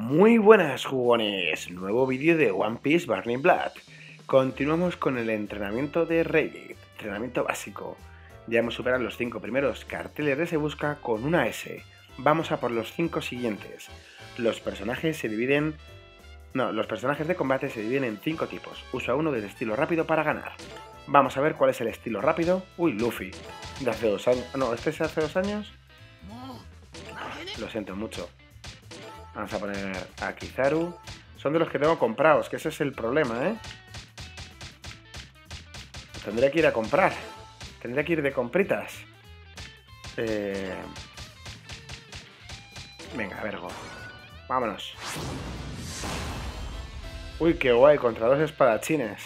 Muy buenas jugones, nuevo vídeo de One Piece Burning Blood. Continuamos con el entrenamiento de Rayleigh, entrenamiento básico. Ya hemos superado los 5 primeros carteles de Se Busca con una S. Vamos a por los 5 siguientes. Los personajes de combate se dividen en 5 tipos. Usa uno del estilo rápido para ganar. Vamos a ver cuál es el estilo rápido. Uy, Luffy. De hace 2 años... No, ¿este es hace 2 años? Lo siento mucho. Vamos a poner a Kizaru. Son de los que tengo comprados, que ese es el problema, ¿eh? Tendría que ir a comprar. Tendría que ir de compritas. Venga, Vergo. Vámonos. Uy, qué guay, contra 2 espadachines.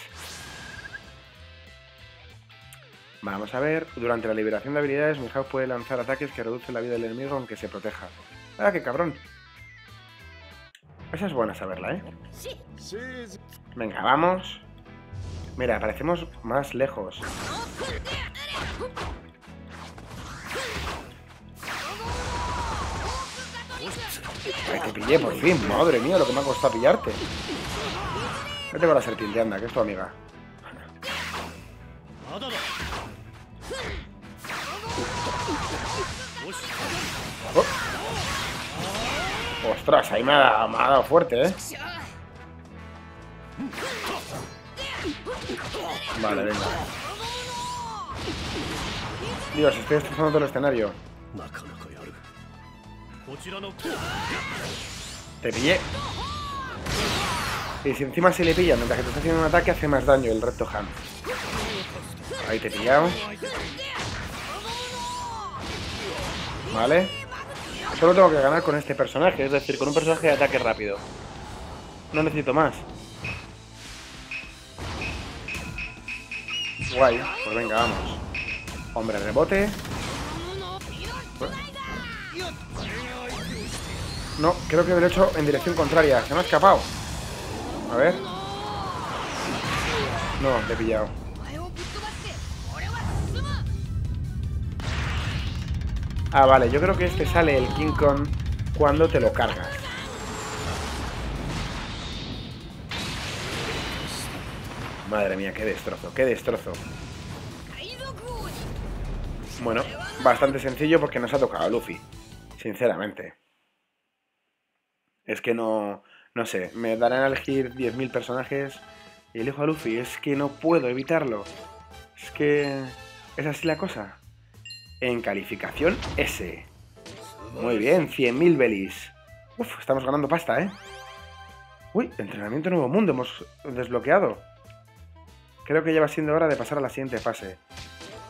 Vamos a ver. Durante la liberación de habilidades, Mihawk puede lanzar ataques que reducen la vida del enemigo aunque se proteja. ¡Ah, qué cabrón! Esa es buena saberla, ¿eh? Venga, vamos. Mira, parecemos más lejos. Ay, te pillé por fin. Madre mía, lo que me ha costado pillarte. Vete con la serpiente, anda, que es tu amiga. Oh. ¡Ostras! Ahí me ha dado fuerte, ¿eh? Vale, venga. Dios, estoy destrozando todo el escenario. Te pillé. Y si encima se le pillan, mientras que te está haciendo un ataque, hace más daño el reto Han. Ahí te he pillado. Vale. Solo tengo que ganar con este personaje, es decir, con un personaje de ataque rápido. No necesito más. Guay, pues venga, vamos. Hombre, rebote. No, creo que lo he hecho en dirección contraria. Se me ha escapado. A ver. No, te he pillado. Ah, vale, yo creo que este sale el King Kong cuando te lo cargas. Madre mía, qué destrozo, qué destrozo. Bueno, bastante sencillo porque nos ha tocado Luffy, sinceramente. Es que no sé, me darán a elegir 10.000 personajes y elijo a Luffy, es que no puedo evitarlo. Es que... es así la cosa. En calificación S. Muy bien, 100.000 belis. Uf, estamos ganando pasta, ¿eh? Uy, entrenamiento nuevo mundo, hemos desbloqueado. Creo que ya va siendo hora de pasar a la siguiente fase.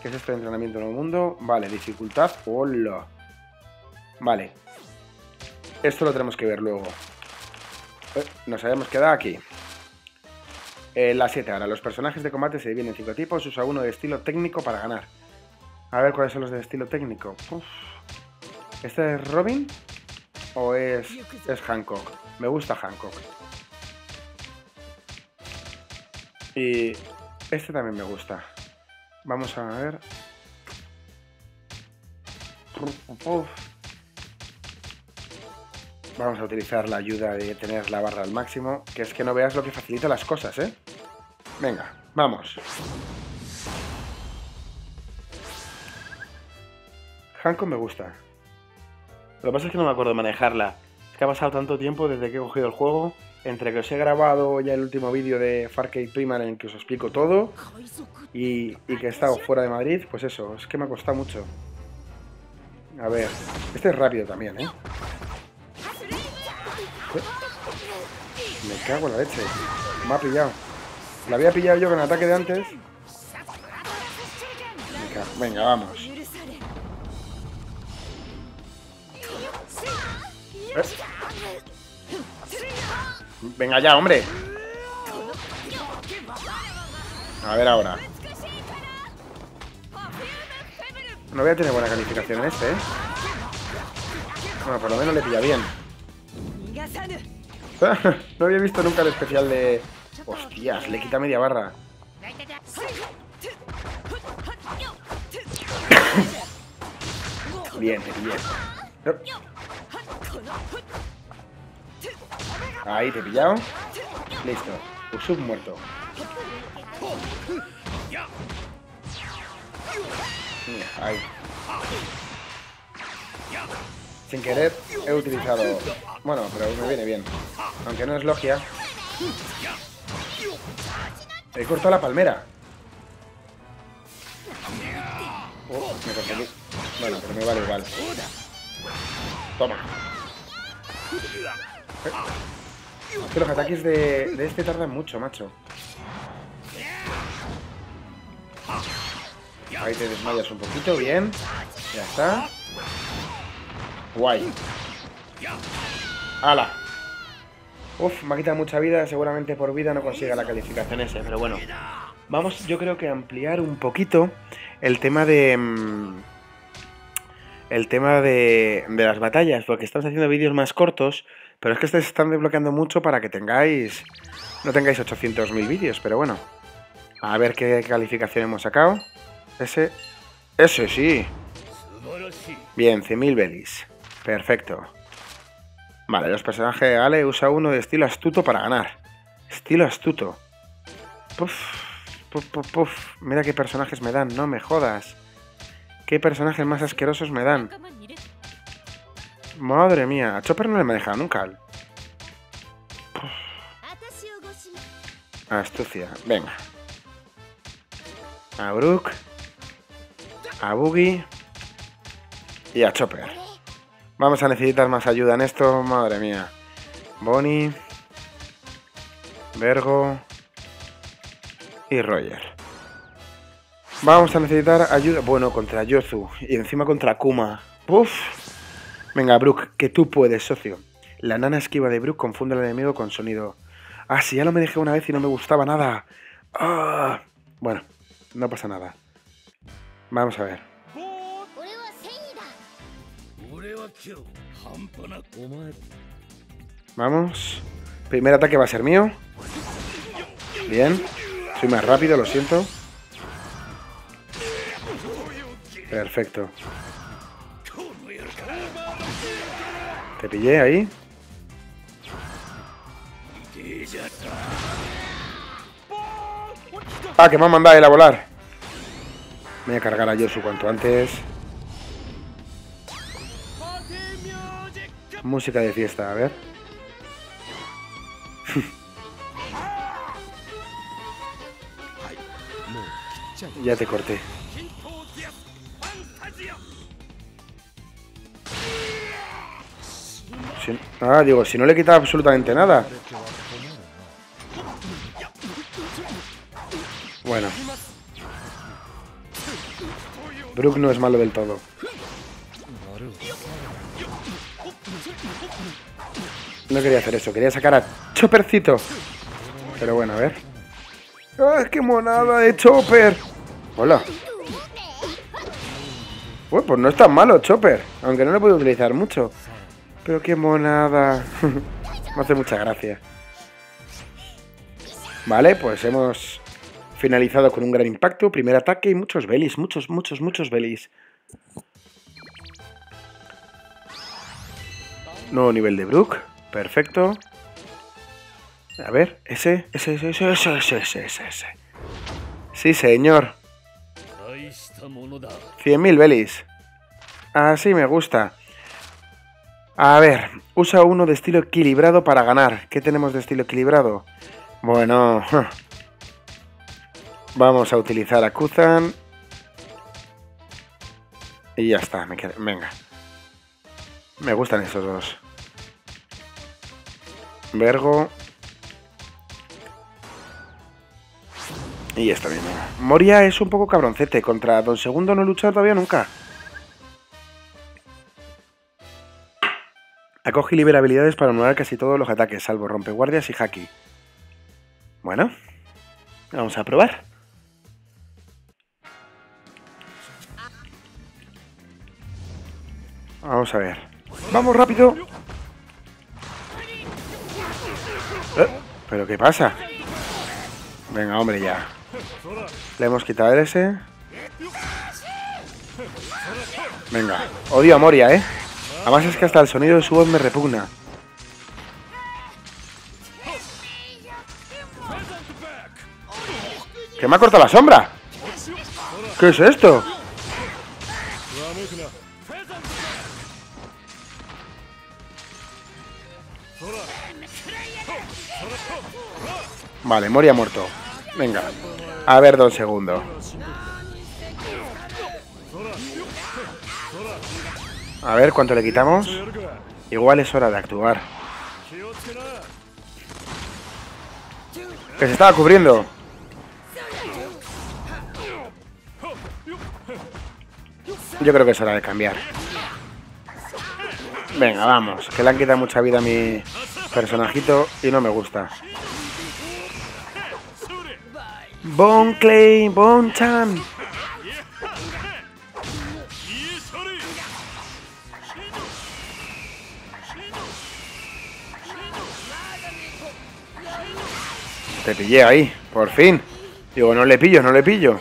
¿Qué es esto de entrenamiento nuevo mundo? Vale, dificultad, hola. Vale. Esto lo tenemos que ver luego. Nos habíamos quedado aquí. La 7 ahora. Los personajes de combate se dividen en 5 tipos. Usa uno de estilo técnico para ganar. A ver cuáles son los de estilo técnico. Uf. ¿Este es Robin? ¿O es Hancock? Me gusta Hancock. Y este también me gusta. Vamos a ver. Uf. Vamos a utilizar la ayuda de tener la barra al máximo. Que es que no veas lo que facilita las cosas, ¿eh? Venga, vamos. Hancock me gusta. Lo que pasa es que no me acuerdo manejarla. Es que ha pasado tanto tiempo desde que he cogido el juego. Entre que os he grabado ya el último vídeo de Far Cry Primal en el que os explico todo. Y que he estado fuera de Madrid. Pues eso, es que me ha costado mucho. A ver. Este es rápido también, ¿eh? Me cago en la leche. Me ha pillado. La había pillado yo con el ataque de antes. Venga, vamos. Venga ya, hombre. A ver ahora. No voy a tener buena calificación en este, ¿eh? Bueno, por lo menos le pilla bien. No había visto nunca el especial de... Hostias, le quita media barra. Bien, bien. Ahí te he pillado. Listo. Usopp muerto. Ahí. Sin querer he utilizado... Bueno, pero me viene bien. Aunque no es logia. He cortado la palmera. Oh, me conseguí. Bueno, pero me vale igual. Toma. Es que los ataques de este tardan mucho, macho. Ahí te desmayas un poquito, bien. Ya está. Guay. ¡Hala! Uf, me ha quitado mucha vida. Seguramente por vida no consiga la calificación ese, pero bueno. Vamos, yo creo que ampliar un poquito el tema de... El tema de las batallas, porque estamos haciendo vídeos más cortos, pero es que ustedes están desbloqueando mucho para que tengáis... No tengáis 800.000 vídeos, pero bueno. A ver qué calificación hemos sacado. Ese... Ese sí. Bien, 100.000 belis. Perfecto. Vale, los personajes de Ale usa uno de estilo astuto para ganar. Estilo astuto. Puf, puf, puf, puf. Mira qué personajes me dan, no me jodas. ¿Qué personajes más asquerosos me dan? Madre mía, a Chopper no le maneja nunca. Astucia, venga. A Brook. A Boogie. Y a Chopper. Vamos a necesitar más ayuda en esto, madre mía. Bonnie. Vergo. Y Roger. Vamos a necesitar ayuda... Bueno, contra Jozu. Y encima contra Kuma. ¡Uf! Venga, Brook, que tú puedes, socio. La nana esquiva de Brook confunde al enemigo con sonido. Ah, sí, ya lo me dejé una vez y no me gustaba nada. ¡Ah! Bueno, no pasa nada. Vamos a ver. Vamos. Primer ataque va a ser mío. Bien. Soy más rápido, lo siento. Perfecto. Te pillé ahí. Ah, que me han mandado a él a volar. Me voy a cargar a Jozu cuanto antes. Música de fiesta, a ver. Ya te corté. Ah, digo, si no le quita absolutamente nada. Bueno. Brook no es malo del todo. No quería hacer eso, quería sacar a Choppercito. Pero bueno, a ver. ¡Ah, qué monada de Chopper! Hola. Uy, pues no es tan malo Chopper, aunque no lo puedo utilizar mucho. Pero qué monada. Me hace mucha gracia. Vale, pues hemos finalizado con un gran impacto. Primer ataque y muchos belis. Muchos belis. Nuevo nivel de Brook. Perfecto. A ver, ese. Sí, señor. 100.000 belis. Así me gusta. A ver, usa uno de estilo equilibrado para ganar. ¿Qué tenemos de estilo equilibrado? Bueno, vamos a utilizar a Kuzan. Y ya está, me quedo. Venga. Me gustan esos dos. Vergo. Y esta misma. Moria es un poco cabroncete. Contra Don Segundo no he luchado todavía nunca. Acoge y libera habilidades para anular casi todos los ataques, salvo rompeguardias y haki. Bueno, vamos a probar. Vamos a ver. ¡Vamos rápido! ¿Pero qué pasa? Venga, hombre, ya. Le hemos quitado ese. Venga, odio a Moria, ¿eh? Además es que hasta el sonido de su voz me repugna. ¡Que me ha cortado la sombra! ¿Qué es esto? Vale, Moria muerto. Venga, a ver, Don Segundo. A ver, ¿cuánto le quitamos? Igual es hora de actuar. ¡Que se estaba cubriendo! Yo creo que es hora de cambiar. Venga, vamos, que le han quitado mucha vida a mi personajito y no me gusta. Bon Clay, Bon Chan. Te pillé ahí, por fin. Digo, no le pillo, no le pillo.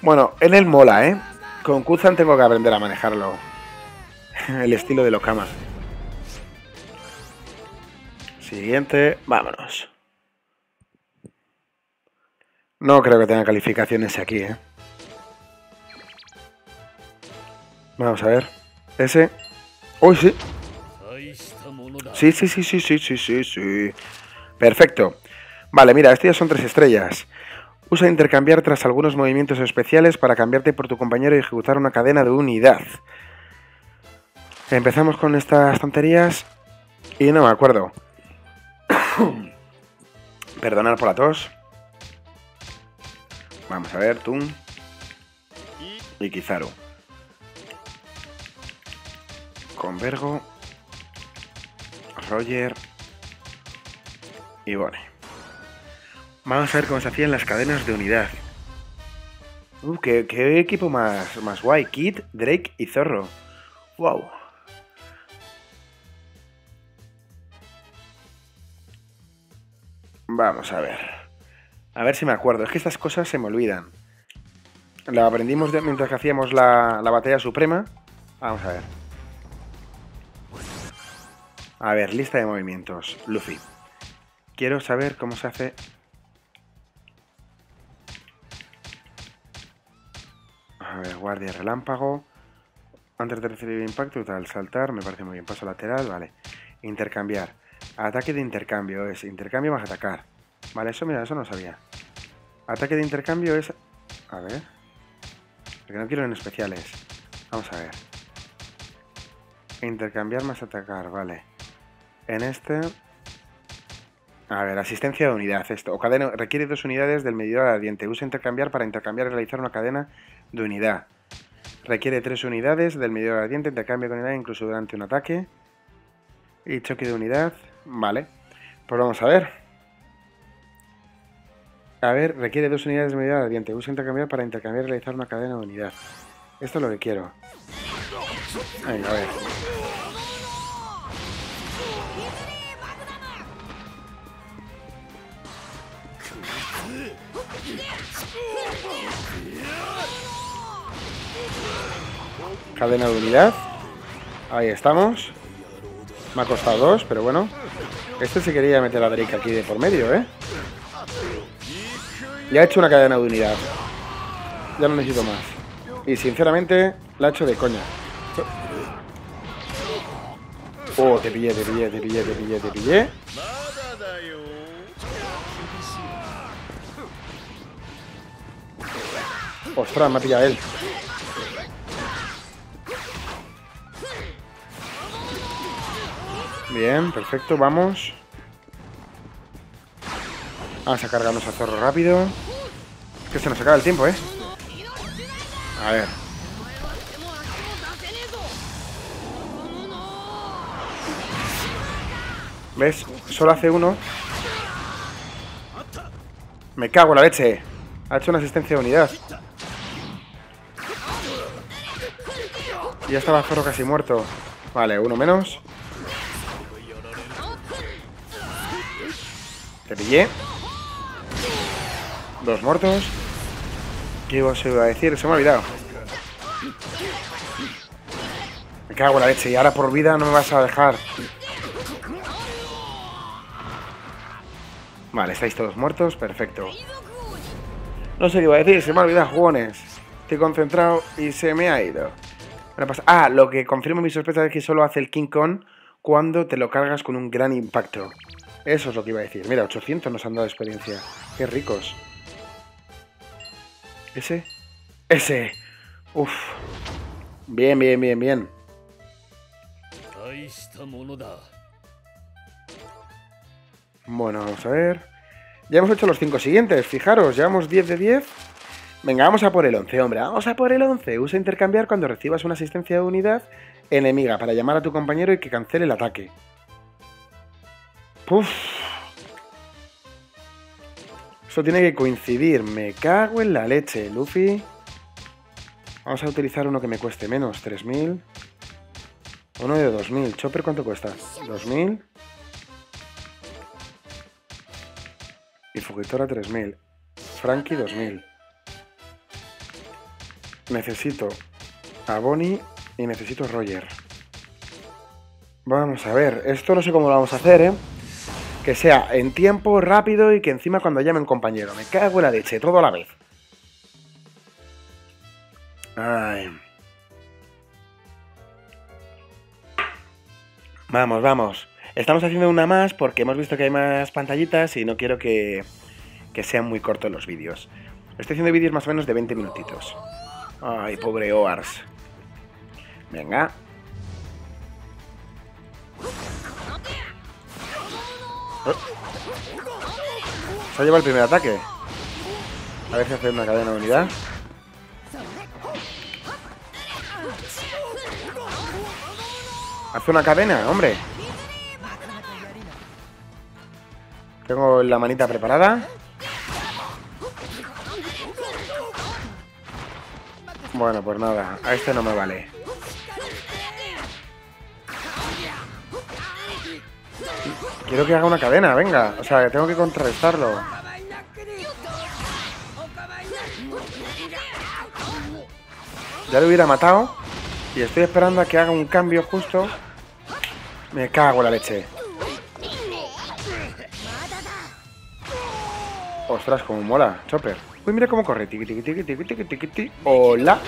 Bueno, en él mola, ¿eh? Con Kuzan tengo que aprender a manejarlo. El estilo de los camas. Siguiente, vámonos. No creo que tenga calificaciones aquí, ¿eh? Vamos a ver. Ese. ¡Uy, sí! Sí. Perfecto. Vale, mira, estos ya son 3 estrellas. Usa intercambiar tras algunos movimientos especiales para cambiarte por tu compañero y ejecutar una cadena de unidad. Empezamos con estas tonterías y no me acuerdo. Perdonad por la tos. Vamos a ver, Tun y Kizaru. Con Vergo, Roger y Bonnie. Vamos a ver cómo se hacían las cadenas de unidad. Qué equipo más guay. Kid, Drake y Zorro. Wow. Vamos a ver. A ver si me acuerdo, es que estas cosas se me olvidan. La aprendimos mientras que hacíamos la batalla suprema. Vamos a ver. A ver, lista de movimientos. Luffy. Quiero saber cómo se hace. A ver, guardia relámpago. Antes de recibir impacto, tal, saltar, me parece muy bien. Paso lateral, vale. Intercambiar. Ataque de intercambio es intercambio más atacar. Vale, eso mira, eso no sabía. Ataque de intercambio es... A ver... Porque no quiero en especiales. Vamos a ver. Intercambiar más atacar, vale. En este... A ver, asistencia de unidad, esto. O cadena... Requiere 2 unidades del medidor ardiente. Usa intercambiar para intercambiar y realizar una cadena de unidad. Requiere 3 unidades del medidor ardiente. Intercambio de unidad incluso durante un ataque. Y choque de unidad. Vale. Pues vamos a ver. A ver, requiere 2 unidades de medida ardiente. Usa intercambiar para intercambiar y realizar una cadena de unidad. Esto es lo que quiero. Venga, a ver. Cadena de unidad. Ahí estamos. Me ha costado 2, pero bueno. Este sí quería meter a Drake aquí de por medio, ¿eh? Ya he hecho una cadena de unidad. Ya no necesito más. Y sinceramente, la he hecho de coña. Oh, te pillé. Ostras, me ha pillado él. Bien, perfecto, vamos. Vamos a cargarnos a Zorro rápido. Es que se nos acaba el tiempo, ¿eh? A ver. ¿Ves? Solo hace uno. Me cago en la leche. Ha hecho una asistencia de unidad. Ya estaba Zorro casi muerto. Vale, uno menos. Te pillé. 2 muertos. ¿Qué os iba a decir? Se me ha olvidado. Me cago en la leche. Y ahora por vida no me vas a dejar. Vale, estáis todos muertos. Perfecto. No sé qué iba a decir, se me ha olvidado, jugones. Estoy concentrado y se me ha ido. Ah, lo que confirma mi sospecha es que solo hace el King Kong cuando te lo cargas con un gran impacto. Eso es lo que iba a decir. Mira, 800 nos han dado experiencia. Qué ricos. ¿Ese? ¡Ese! ¡Uf! Bien, bien, bien, bien. Bueno, vamos a ver. Ya hemos hecho los 5 siguientes, fijaros, llevamos 10 de 10. Venga, vamos a por el 11, hombre, vamos a por el 11. Usa intercambiar cuando recibas una asistencia de unidad enemiga para llamar a tu compañero y que cancele el ataque. Puf. Esto tiene que coincidir, me cago en la leche, Luffy. Vamos a utilizar uno que me cueste menos, 3000. Uno de 2000, Chopper, ¿cuánto cuesta? 2000. Y Fujitora 3000. Franky 2000. Necesito a Bonnie y necesito a Roger. Vamos a ver, esto no sé cómo lo vamos a hacer, ¿eh? Que sea en tiempo, rápido y que encima cuando llamen compañero. Me cago en la leche, todo a la vez. Ay. Vamos, vamos. Estamos haciendo una más porque hemos visto que hay más pantallitas y no quiero que sean muy cortos los vídeos. Estoy haciendo vídeos más o menos de 20 minutitos. Ay, pobre Oars. Venga. Se ha llevado el primer ataque. A ver si hace una cadena de unidad. Hace una cadena, hombre. Tengo la manita preparada. Bueno, pues nada, a este no me vale. Quiero que haga una cadena, venga. O sea, tengo que contrarrestarlo. Ya lo hubiera matado. Y estoy esperando a que haga un cambio justo. Me cago en la leche. Ostras, como mola, Chopper. Uy, mira cómo corre. Tiqui, tiqui, tiqui, tiqui, tiqui, tiqui, tiqui. Hola.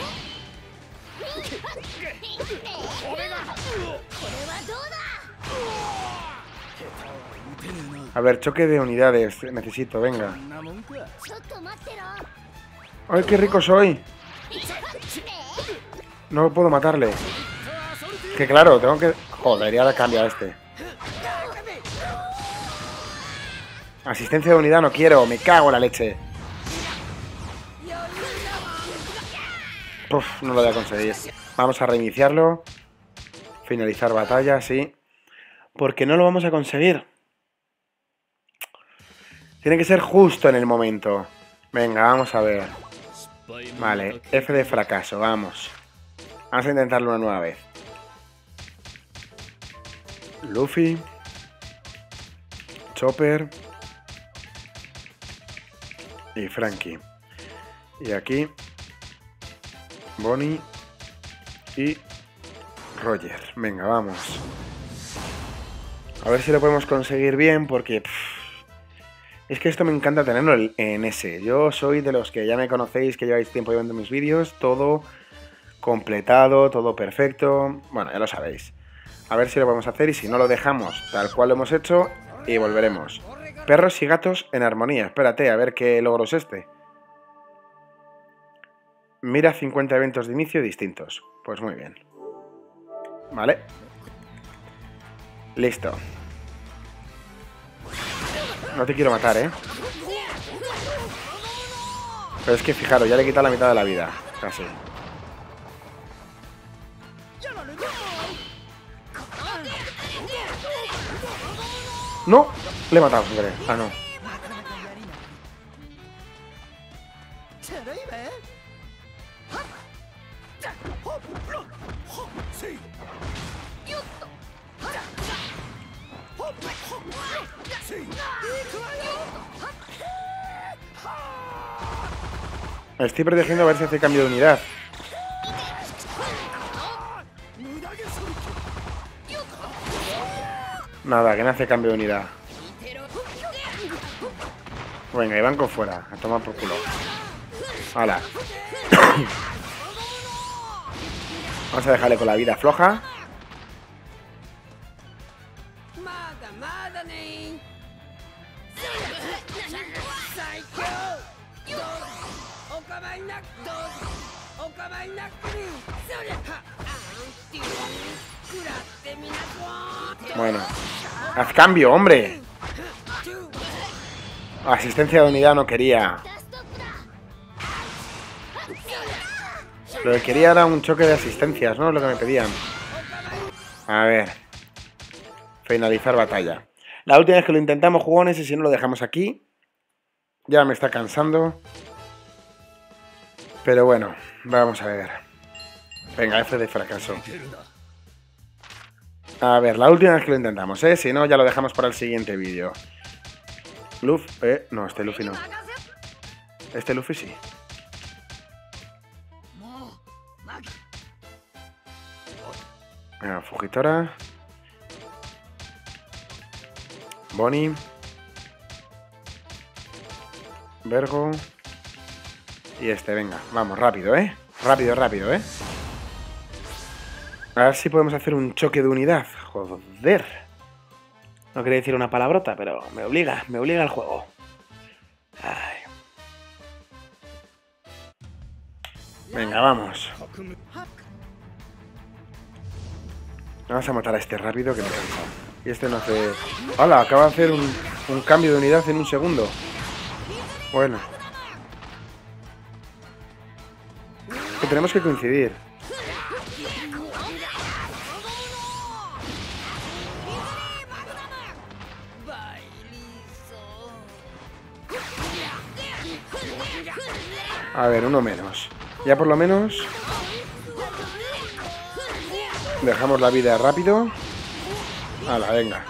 A ver, choque de unidades. Necesito, venga. Ay, qué rico soy. No puedo matarle. Que claro, tengo que... Joder, ya la cambia este. Asistencia de unidad no quiero. Me cago en la leche. Puf, no lo voy a conseguir. Vamos a reiniciarlo. Finalizar batalla, sí. Porque no lo vamos a conseguir. Tiene que ser justo en el momento. Venga, vamos a ver. Vale, F de fracaso, vamos. Vamos a intentarlo una nueva vez. Luffy. Chopper. Y Franky. Y aquí. Bonnie. Y Roger. Venga, vamos. A ver si lo podemos conseguir bien porque... es que esto me encanta tenerlo en ese. Yo soy de los que ya me conocéis, que lleváis tiempo viendo mis vídeos. Todo... completado, todo perfecto. Bueno, ya lo sabéis. A ver si lo vamos a hacer y si no lo dejamos tal cual lo hemos hecho y volveremos. Perros y gatos en armonía. Espérate, a ver qué logro es este. Mira 50 eventos de inicio distintos. Pues muy bien. Vale. Listo. No te quiero matar, ¿eh? Pero es que fijaros, ya le he quitado la mitad de la vida. Casi. No, le he matado, creo. Ah, no. Estoy protegiendo a ver si hace cambio de unidad. Nada, que no hace cambio de unidad. Venga, y banco fuera. A tomar por culo. Ala. Vamos a dejarle con la vida floja. Bueno, haz cambio, hombre. Asistencia de unidad no quería. Lo que quería era un choque de asistencias, ¿no? Lo que me pedían. A ver. Finalizar batalla. La última vez que lo intentamos, jugones, y si no lo dejamos aquí. Ya me está cansando. Pero bueno, vamos a ver. Venga, F de fracaso. A ver, la última vez que lo intentamos, ¿eh? Si no, ya lo dejamos para el siguiente vídeo. Luffy, no, este Luffy no. Este Luffy sí. Venga, Fujitora. Bonnie. Vergo. Y este, venga, vamos, rápido, ¿eh? Rápido, rápido, ¿eh? A ver si podemos hacer un choque de unidad. Joder. No quería decir una palabrota, pero me obliga el juego. Ay. Venga, vamos. Vamos a matar a este rápido que me cansa. Y este no hace... ¡Hala! Acaba de hacer un cambio de unidad en un segundo. Bueno. Que tenemos que coincidir. A ver, uno menos. Ya por lo menos... Dejamos la vida rápido. Hala, venga.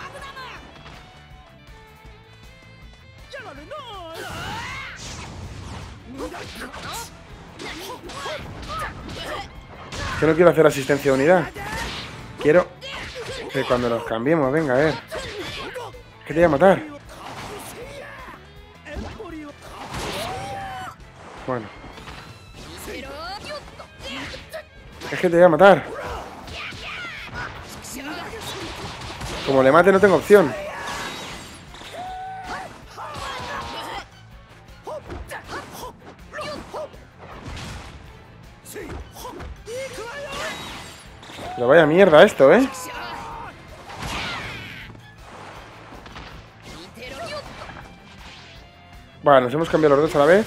Que no quiero hacer asistencia de unidad. Quiero que cuando nos cambiemos, venga, a ver. Que te voy a matar. Bueno. Es que te voy a matar. Como le mate no tengo opción. Pero vaya mierda esto, ¿eh? Bueno, nos hemos cambiado los dos a la vez.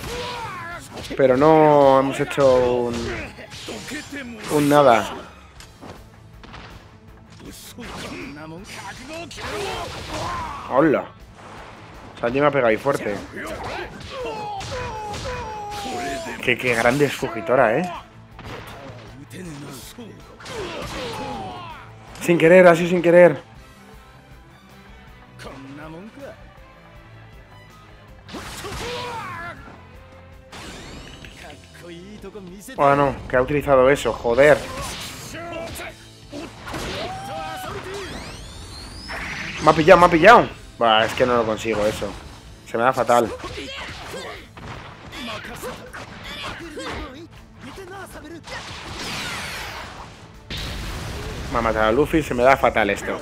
Pero no hemos hecho un nada. ¡Hola! O sea, yo me ha pegado ahí fuerte. Qué grande es Fujitora, ¿eh? Sin querer, así sin querer. Ah, no, que ha utilizado eso, joder. Me ha pillado, me ha pillado. Bah, es que no lo consigo eso. Se me da fatal. Me ha matado a Luffy, se me da fatal esto.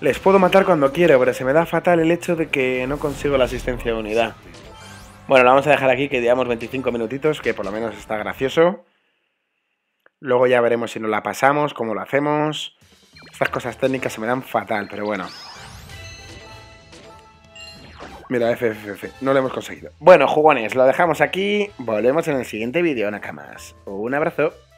Les puedo matar cuando quiero, pero se me da fatal el hecho de que no consigo la asistencia de unidad. Bueno, lo vamos a dejar aquí, que llevamos 25 minutitos, que por lo menos está gracioso. Luego ya veremos si nos la pasamos, cómo lo hacemos. Estas cosas técnicas se me dan fatal, pero bueno. Mira, FFF, no lo hemos conseguido. Bueno, jugones, lo dejamos aquí. Volvemos en el siguiente vídeo, nakamas. Un abrazo.